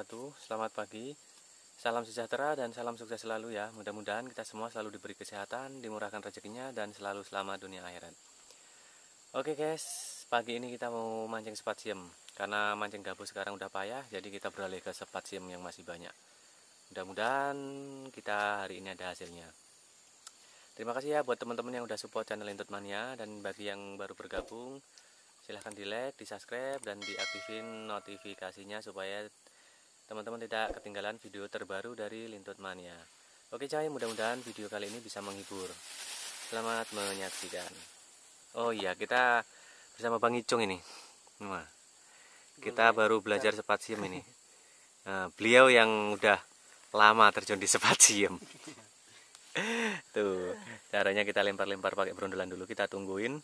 wabarakatuh. Selamat pagi, salam sejahtera dan salam sukses selalu ya. Mudah-mudahan kita semua selalu diberi kesehatan, dimurahkan rezekinya, dan selalu selamat dunia akhirat. Oke guys, pagi ini kita mau mancing sepat siem. Karena mancing gabus sekarang udah payah, jadi kita beralih ke sepat siem yang masih banyak. Mudah-mudahan kita hari ini ada hasilnya. Terima kasih ya buat teman-teman yang udah support channel Lintot Mania. Dan bagi yang baru bergabung, silahkan di like, di subscribe, dan diaktifin notifikasinya supaya teman-teman tidak ketinggalan video terbaru dari Lintot Mania. Oke coy, mudah-mudahan video kali ini bisa menghibur. Selamat menyaksikan. Oh iya, kita bersama Bang Ijong ini. Wah, kita baru belajar sepat siem ini. Nah, beliau yang udah lama terjun di sepat siem. Tuh, caranya kita lempar-lempar pakai berondolan dulu, kita tungguin.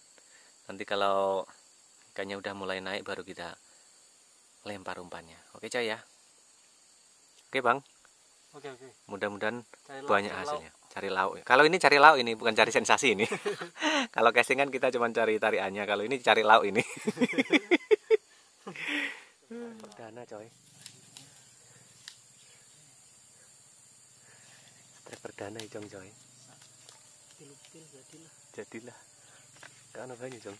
Nanti kalau ikannya udah mulai naik baru kita lempar umpannya. Oke coy ya. Oke Bang. Oke. Mudah-mudahan banyak hasilnya. Cari lauk. Kalau ini cari lauk ini, bukan cari sensasi ini. Kalau casting kan kita cuma cari tariannya. Kalau ini cari lauk ini. Perdana coy. Strike perdana Ijong coy. Jadilah. Karena banyak Ijong.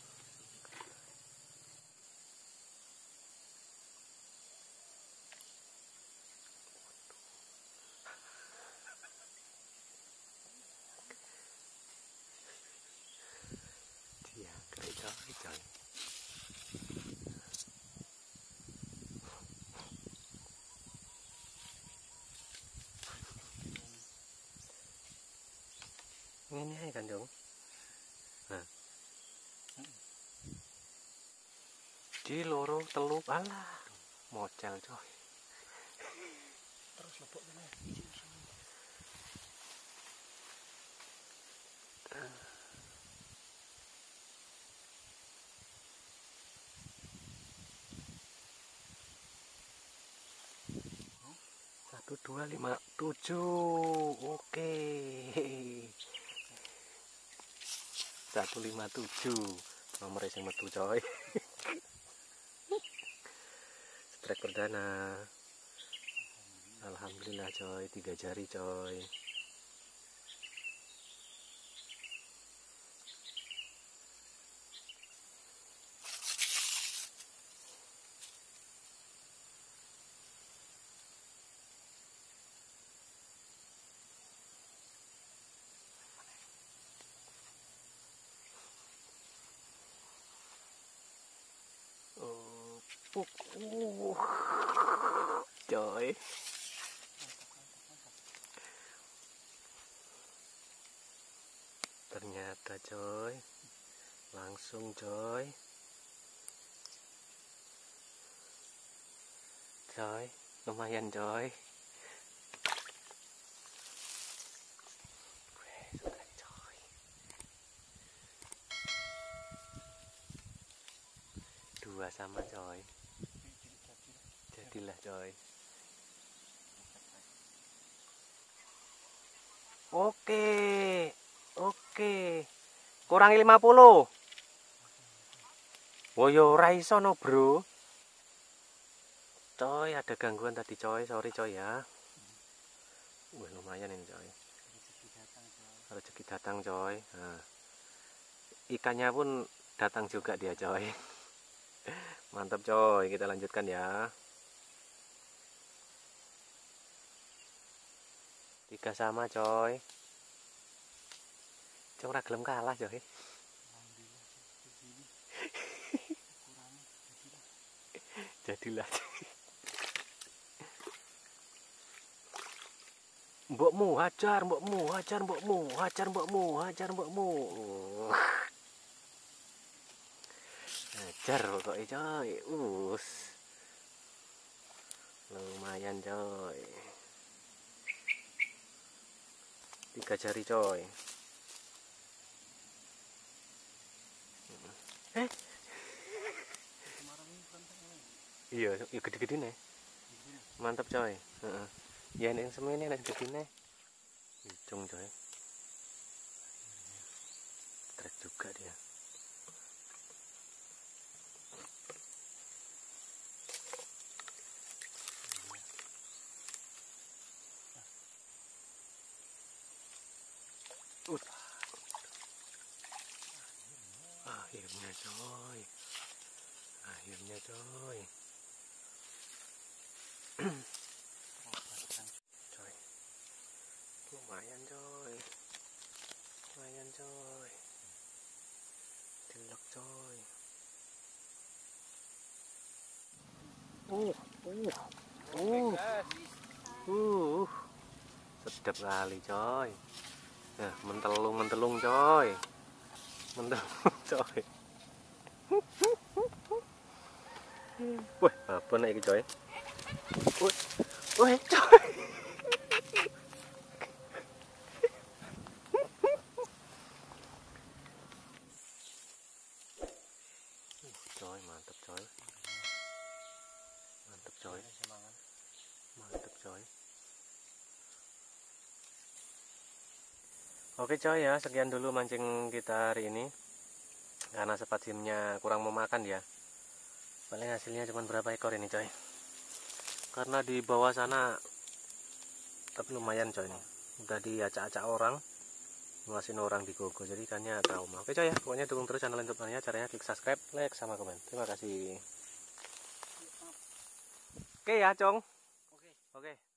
Ini ikan dong. Di loro teluk alah, mocel coy. Terus lepuk kena. Satu, dua, lima, tujuh. Oke. 157 nomornya sing metu coy. Strike perdana. Alhamdulillah coy, 3 jari coy. Coy. Ternyata coy, langsung coy. Coy, lumayan coy. Dua sama coy. Jadilah coy. Oke. Kurangi 50. Woyo raiso no bro. Coy, ada gangguan tadi coy, sorry coy ya. Wah, lumayan ini coy. Rezeki datang coy. Nah, ikannya pun datang juga dia coy. Mantap coy, kita lanjutkan ya. 3 sama coy. Cong ra gelem kalah coy. Jadilah. Mbokmu hajar. Hajar pokoknya coy. Us. Lumayan coy. 3 jari coy. Iya, gede-gede nih. Mantap coy. Ya yang semua ini gede nih. Ijong coy. Trek juga dia. Akhirnya coy. Coy. Lumayan coy. Lumayan coy. Delek coy. Sedap kali coy. Nah, mentelung coy. Mentelung coy. Wah, apa nih coy? Wah, coy. Coy, mantep coy. Mantep coy. Mantep coy. Oke coy ya, sekian dulu mancing kita hari ini. Karena sepat simnya kurang memakan ya. Paling hasilnya cuma berapa ekor ini coy. Karena di bawah sana tapi lumayan coy ini. Udah diacak-acak orang. Ngasihin orang di gogo. Jadi ikannya trauma. Oke coy ya, pokoknya dukung terus channel Lintot Mania. Caranya klik subscribe, like, sama komen. Terima kasih. Oke ya, Cong. Oke.